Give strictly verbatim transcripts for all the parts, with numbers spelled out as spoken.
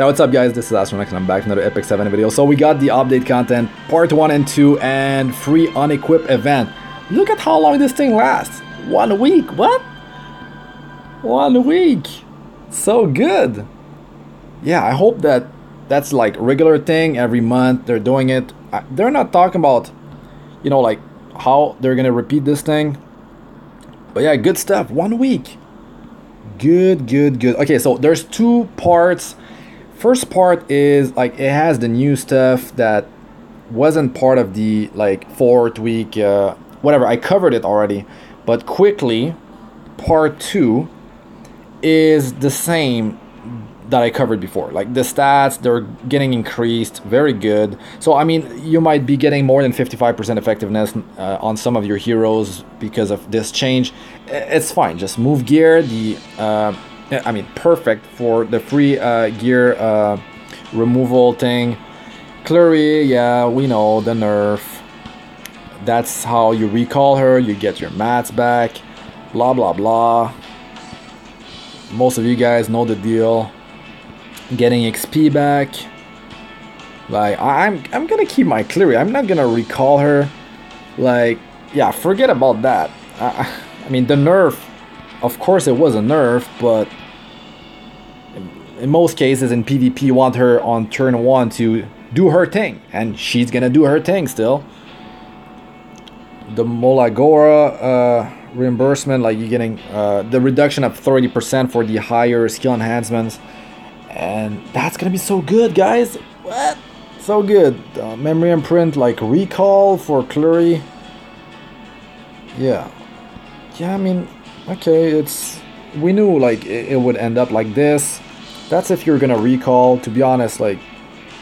Now what's up guys, this is Astranox and I'm back with another Epic Seven video. So we got the update content, part one and two, and free unequip event. Look at how long this thing lasts. One week, what? One week. So good. Yeah, I hope that that's like a regular thing every month, they're doing it. I, they're not talking about, you know, like how they're gonna repeat this thing. But yeah, good stuff, one week. Good, good, good. Okay, so there's two parts. First part is like it has the new stuff that wasn't part of the like fourth week, uh, whatever. I covered it already, but quickly, part two is the same that I covered before. Like the stats, they're getting increased, very good. So I mean, you might be getting more than fifty-five percent effectiveness uh, on some of your heroes because of this change. It's fine. Just move gear. The uh, I mean, perfect for the free uh, gear uh, removal thing. Kluri, yeah, we know, the nerf. That's how you recall her, you get your mats back, blah, blah, blah. Most of you guys know the deal. Getting X P back. Like, I'm, I'm gonna keep my Kluri, I'm not gonna recall her. Like, yeah, forget about that. I, I mean, the nerf, of course it was a nerf, but in most cases in PvP you want her on turn one to do her thing, and she's gonna do her thing still. The Molagora uh, reimbursement, like you're getting uh, the reduction of thirty percent for the higher skill enhancements, and that's gonna be so good, guys. What? So good. Uh, memory imprint, like recall for Kluri. Yeah. Yeah, I mean, okay, it's, we knew like it, it would end up like this. That's if you're gonna recall, to be honest. Like,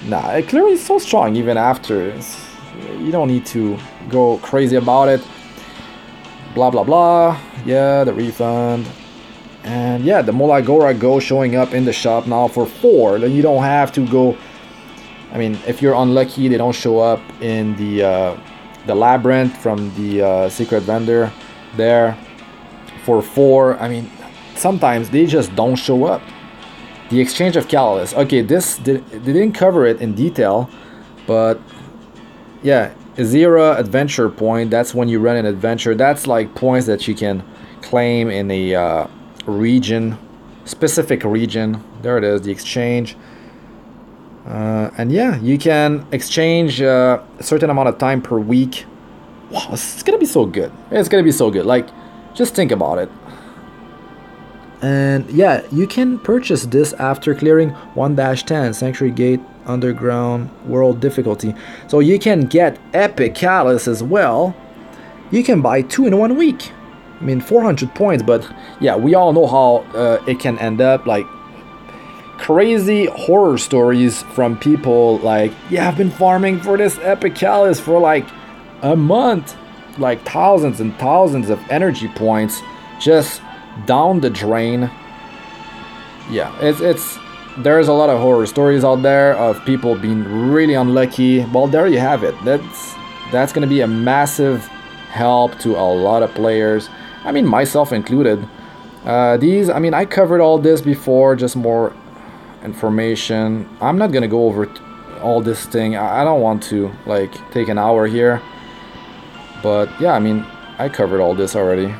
nah, Kluri is so strong even after. It's, you don't need to go crazy about it. Blah blah blah. Yeah, the refund. And yeah, the Molagora Go showing up in the shop now for four. Then you don't have to go. I mean, if you're unlucky, they don't show up in the uh, the labyrinth from the uh, secret vendor there. For four, I mean, sometimes they just don't show up. The exchange of Callus. Okay, this did, they didn't cover it in detail, but yeah, Azira adventure point. That's when you run an adventure. That's like points that you can claim in a uh, region, specific region. There it is, the exchange. Uh, and yeah, you can exchange uh, a certain amount of time per week. Wow, it's gonna be so good. It's gonna be so good. Like, just think about it. And yeah, you can purchase this after clearing one dash ten Sanctuary Gate Underground World difficulty. So you can get Epic Callus as well. You can buy two in one week. I mean, four hundred points, but yeah, we all know how uh, it can end up. Like, crazy horror stories from people like, yeah, I've been farming for this Epic Callus for like a month. Like thousands and thousands of energy points just down the drain. Yeah, it's it's there's a lot of horror stories out there of people being really unlucky. Well, there you have it. That's that's gonna be a massive help to a lot of players. I mean, myself included. Uh, these, I mean, I covered all this before. Just more information. I'm not gonna go over all this thing. I, I don't want to like take an hour here. But yeah, I mean, I covered all this already.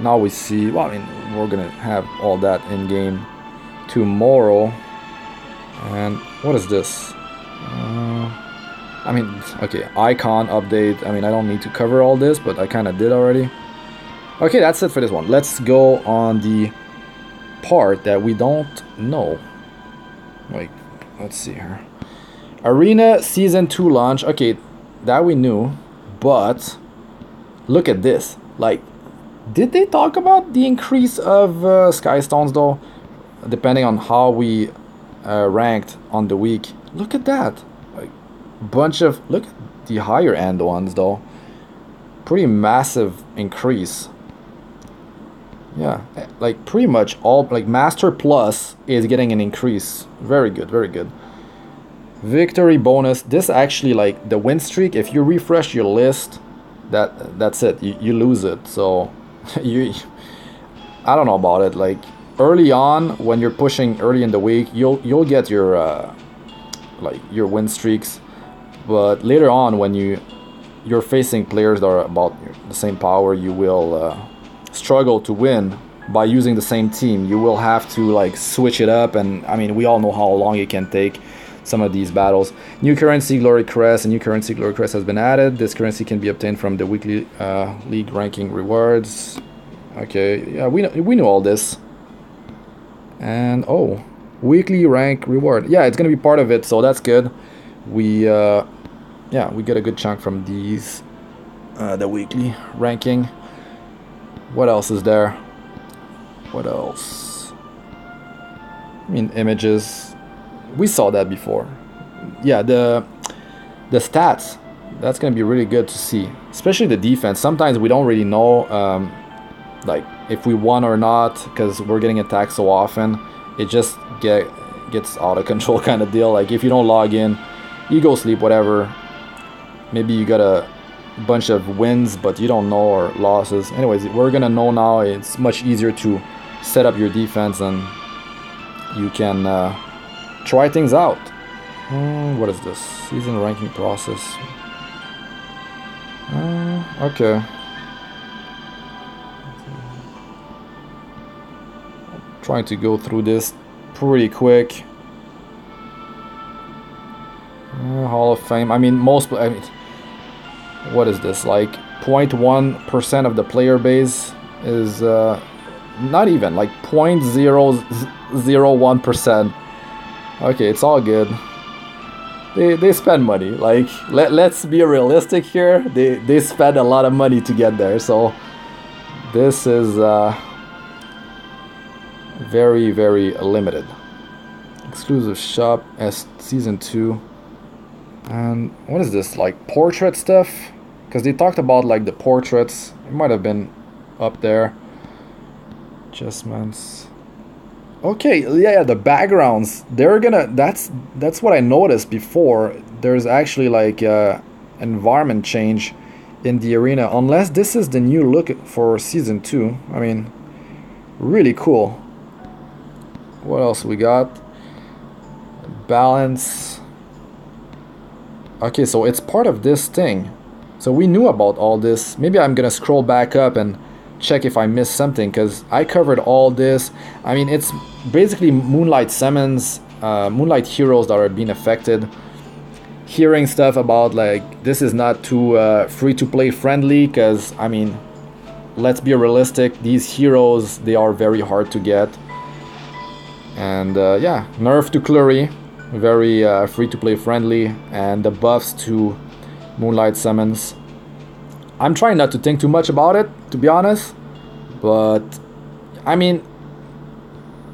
Now we see, well, I mean, we're gonna have all that in game tomorrow. And what is this? Uh, I mean, okay, icon update. I mean, I don't need to cover all this, but I kind of did already. Okay, that's it for this one. Let's go on the part that we don't know. Like, let's see here. Arena Season two launch. Okay. That we knew, but look at this. Like, did they talk about the increase of uh, Sky Stones though? Depending on how we uh, ranked on the week. Look at that. Like, bunch of, look at the higher end ones though. Pretty massive increase. Yeah, like pretty much all, like Master Plus is getting an increase. Very good, very good. Victory bonus, this actually, like the win streak, if you refresh your list, that that's it, you, you lose it. So you, I don't know about it. Like, early on, when you're pushing early in the week, you'll you'll get your uh, like your win streaks, but later on when you you're facing players that are about the same power, you will uh, struggle to win by using the same team. You will have to like switch it up, and I mean, we all know how long it can take some of these battles. New currency, Glory Crest. A new currency, Glory Crest, has been added. This currency can be obtained from the weekly uh, league ranking rewards. Okay, yeah, we know, we know all this. And oh, weekly rank reward. Yeah, it's gonna be part of it, so that's good. We, uh, yeah, we get a good chunk from these, uh, the weekly ranking. What else is there? What else? I mean, images. We saw that before. Yeah, the the stats. That's gonna be really good to see, especially the defense. Sometimes we don't really know, um, like, if we won or not, because we're getting attacked so often. It just get gets out of control kind of deal. Like, if you don't log in, you go sleep, whatever. Maybe you got a bunch of wins, but you don't know, or losses. Anyways, we're gonna know now. It's much easier to set up your defense, and you can uh, try things out. Mm, what is this? Season ranking process. Uh, okay. Trying to go through this pretty quick. Uh, Hall of Fame. I mean, most. I mean, what is this? Like zero point one percent of the player base is uh, not even like zero point zero zero one percent. Okay, it's all good. They they spend money. Like, let let's be realistic here. They they spend a lot of money to get there. So this is. Uh, Very, very limited. Exclusive shop as season two. And what is this, like portrait stuff? Because they talked about like the portraits. It might have been up there. Adjustments. Okay, yeah, yeah, the backgrounds. They're gonna. That's that's what I noticed before. There's actually like uh, environment change in the arena. Unless this is the new look for season two. I mean, really cool. What else we got? Balance. Okay, so it's part of this thing. So we knew about all this. Maybe I'm gonna scroll back up and check if I missed something, because I covered all this. I mean, it's basically Moonlight Summons, uh, Moonlight Heroes that are being affected. Hearing stuff about like this is not too uh, free-to-play friendly, because I mean, let's be realistic. These heroes, they are very hard to get. And uh, yeah, nerf to Kluri, very uh, free-to-play friendly, and the buffs to Moonlight Summons. I'm trying not to think too much about it, to be honest, but I mean,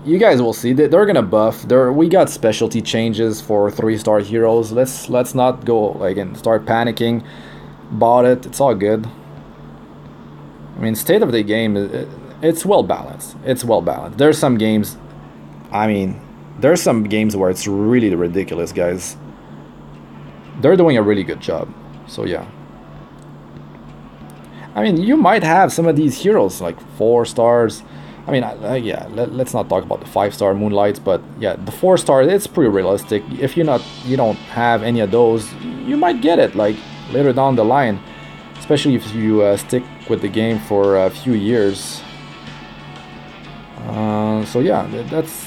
you guys will see that they're gonna buff. There, we got specialty changes for three-star heroes. Let's let's not go like and start panicking about it. It's all good. I mean, state of the game, it's well balanced. It's well balanced. There's some games. I mean, there's some games where it's really ridiculous, guys. They're doing a really good job. So, yeah. I mean, you might have some of these heroes, like four stars. I mean, uh, yeah, let, let's not talk about the five-star Moonlights, but yeah, the four stars, it's pretty realistic. If you're not, you don't have any of those, you might get it, like, later down the line. Especially if you uh, stick with the game for a few years. Uh, so, yeah, that's...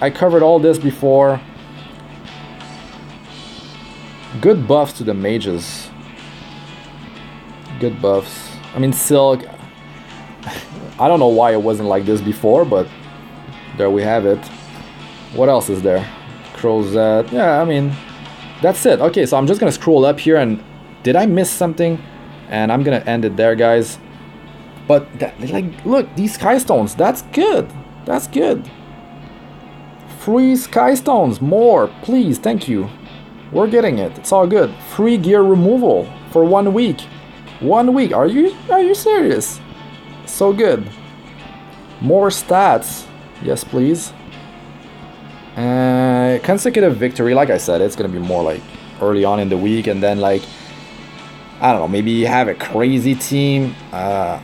I covered all this before. Good buffs to the mages. Good buffs. I mean, Silk. I don't know why it wasn't like this before, but there we have it. What else is there? Crozet. Yeah, I mean, that's it. Okay, so I'm just gonna scroll up here, and did I miss something? And I'm gonna end it there, guys. But that, like, look, these Sky Stones. That's good. That's good. Free Sky Stones, more, please, thank you. We're getting it, it's all good. Free gear removal for one week. One week, are you are you serious? So good. More stats, yes please. Uh, consecutive victory, like I said, it's gonna be more like early on in the week, and then like, I don't know, maybe you have a crazy team. Uh,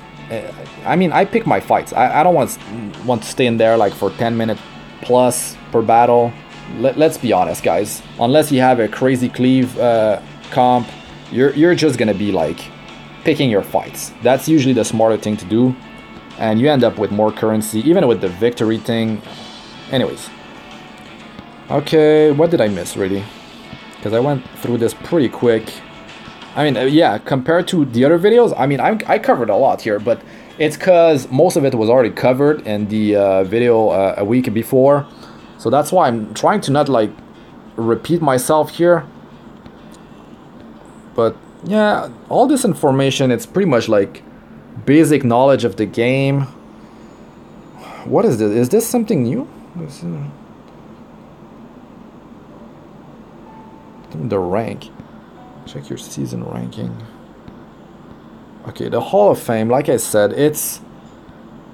I mean, I pick my fights. I, I don't want want to stay in there like for ten minutes plus per battle. Let, let's be honest, guys. Unless you have a crazy cleave uh, comp, you're you're just gonna be like picking your fights. That's usually the smarter thing to do, and you end up with more currency, even with the victory thing. Anyways. Okay, what did I miss really? Because I went through this pretty quick. I mean, yeah, compared to the other videos, I mean, I, I covered a lot here, but it's because most of it was already covered in the uh, video uh, a week before. So that's why I'm trying to not, like, repeat myself here. But, yeah, all this information, it's pretty much, like, basic knowledge of the game. What is this? Is this something new? The rank. Check your season ranking. Okay, the Hall of Fame, like I said, it's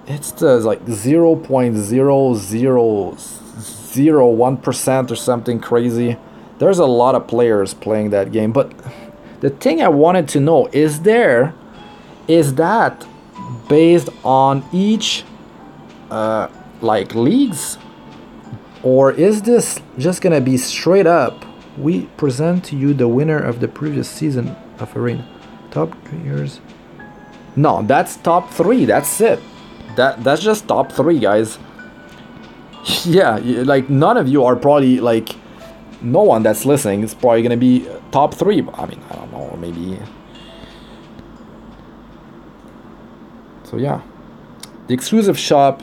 it's the like zero point zero zero zero one percent or something crazy. There's a lot of players playing that game, but the thing I wanted to know is there is that based on each uh, like leagues, or is this just gonna be straight up? We present to you the winner of the previous season of Arena. Top players. No, that's top three. That's it. That that's just top three, guys. Yeah, like none of you are probably like, no one that's listening is probably gonna be top three. I mean, I don't know, maybe. So yeah, the exclusive shop.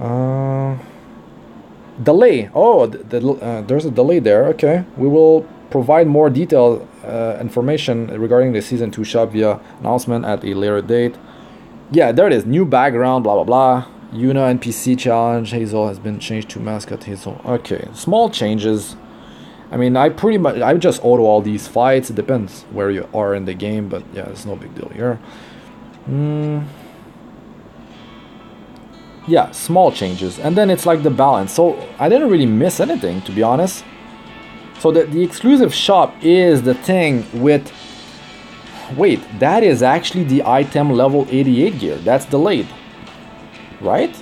Uh, delay. Oh, the, the, uh, there's a delay there. Okay, we will provide more detailed uh, information regarding the season two shop via announcement at a later date. Yeah, there it is. New background, blah blah blah. Yuna N P C challenge. Hazel has been changed to mascot Hazel. Okay, small changes. I mean, I pretty much I just auto all these fights. It depends where you are in the game, but yeah, it's no big deal here. Mm. Yeah, small changes, and then it's like the balance. So I didn't really miss anything, to be honest. So the, the exclusive shop is the thing with, wait, that is actually the item level eighty-eight gear. That's delayed, right?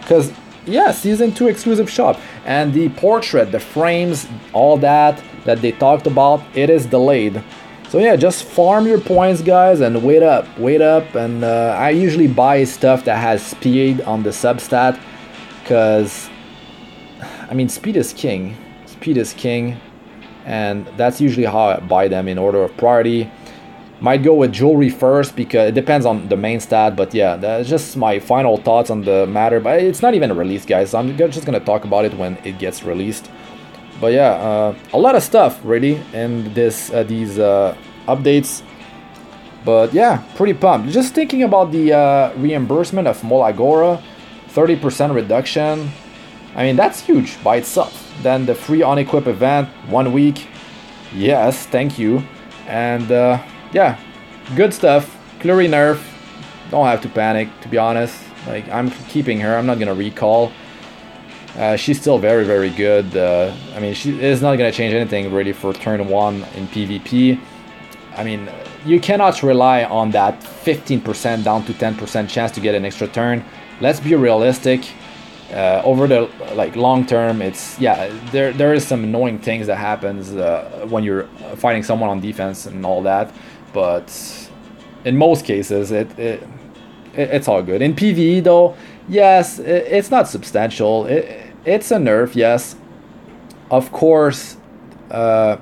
Because yeah, season two exclusive shop, and the portrait, the frames, all that that they talked about, it is delayed. So yeah, just farm your points, guys, and wait up, wait up. And uh, I usually buy stuff that has speed on the substat, because, I mean, speed is king. Speed is king, and that's usually how I buy them in order of priority. Might go with jewelry first, because it depends on the main stat, but yeah, that's just my final thoughts on the matter. But it's not even released, guys, so I'm just going to talk about it when it gets released. But yeah, uh, a lot of stuff really in this uh, these uh, updates. But yeah, pretty pumped. Just thinking about the uh, reimbursement of Molagora, thirty percent reduction. I mean, that's huge by itself. Then the free on-equip event, one week. Yes, thank you. And uh, yeah, good stuff. Kluri nerf. Don't have to panic, to be honest. Like, I'm keeping her. I'm not gonna recall. Uh, she's still very, very good. Uh, I mean, she is not going to change anything really for turn one in PvP. I mean, you cannot rely on that fifteen percent down to ten percent chance to get an extra turn. Let's be realistic. Uh, over the like long term, it's yeah, there there is some annoying things that happens uh, when you're fighting someone on defense and all that. But in most cases, it, it, it it's all good. In PvE though. Yes, it's not substantial. It, it's a nerf, yes. Of course, uh,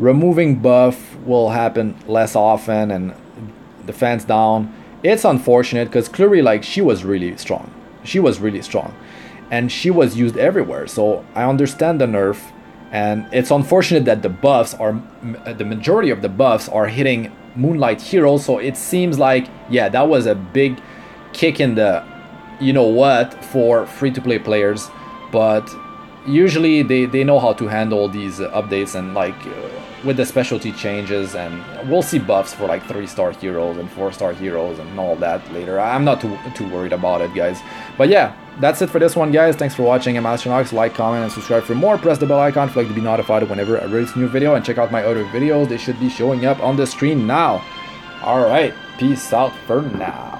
removing buff will happen less often and defense down. It's unfortunate because Kluri, like, she was really strong. She was really strong. And she was used everywhere. So I understand the nerf. And it's unfortunate that the buffs are, the majority of the buffs are hitting Moonlight Heroes. So it seems like, yeah, that was a big kick in the... you know what, for free-to-play players, but usually they, they know how to handle these uh, updates and like uh, with the specialty changes, and we'll see buffs for like three-star heroes and four-star heroes and all that later. I'm not too, too worried about it, guys. But yeah, that's it for this one, guys. Thanks for watching. I'm Astranox. Like, comment, and subscribe for more. Press the bell icon if you'd like to be notified whenever I release a new video, and check out my other videos. They should be showing up on the screen now. Alright, peace out for now.